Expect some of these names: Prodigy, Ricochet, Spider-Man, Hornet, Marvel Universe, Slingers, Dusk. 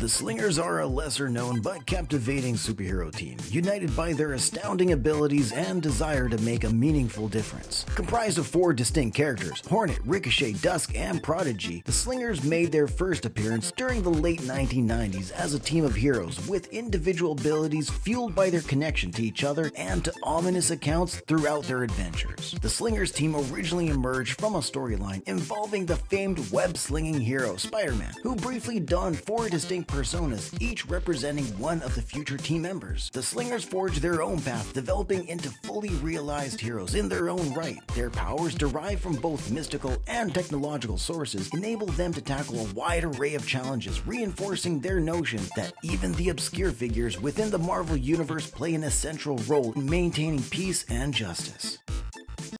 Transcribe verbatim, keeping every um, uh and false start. The Slingers are a lesser-known but captivating superhero team, united by their astounding abilities and desire to make a meaningful difference. Comprised of four distinct characters, Hornet, Ricochet, Dusk, and Prodigy, the Slingers made their first appearance during the late nineteen nineties as a team of heroes with individual abilities fueled by their connection to each other and to ominous accounts throughout their adventures. The Slingers team originally emerged from a storyline involving the famed web-slinging hero Spider-Man, who briefly donned four distinct personas, each representing one of the future team members. The Slingers forged their own path, developing into fully realized heroes in their own right. Their powers, derived from both mystical and technological sources, enable them to tackle a wide array of challenges, reinforcing their notion that even the obscure figures within the Marvel Universe play an essential role in maintaining peace and justice.